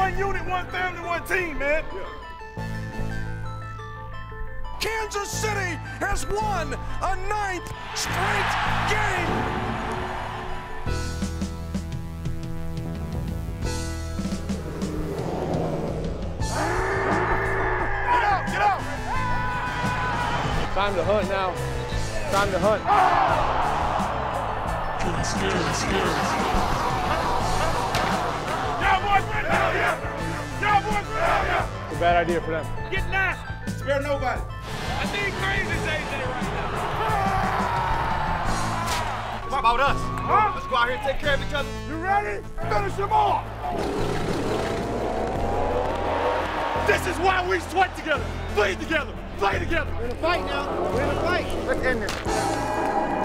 one unit, one family, one team, man. Kansas City has won a 9th straight game. Time to hunt now. Time to hunt. It's a bad idea for them. Get nasty. Spare nobody. I think crazy days in it right now. It's about us. Huh? Let's go out here and take care of each other. You ready? Finish them off. This is why we sweat together, bleed together. Play together. We're in a fight now. We're in a fight. Let's end this.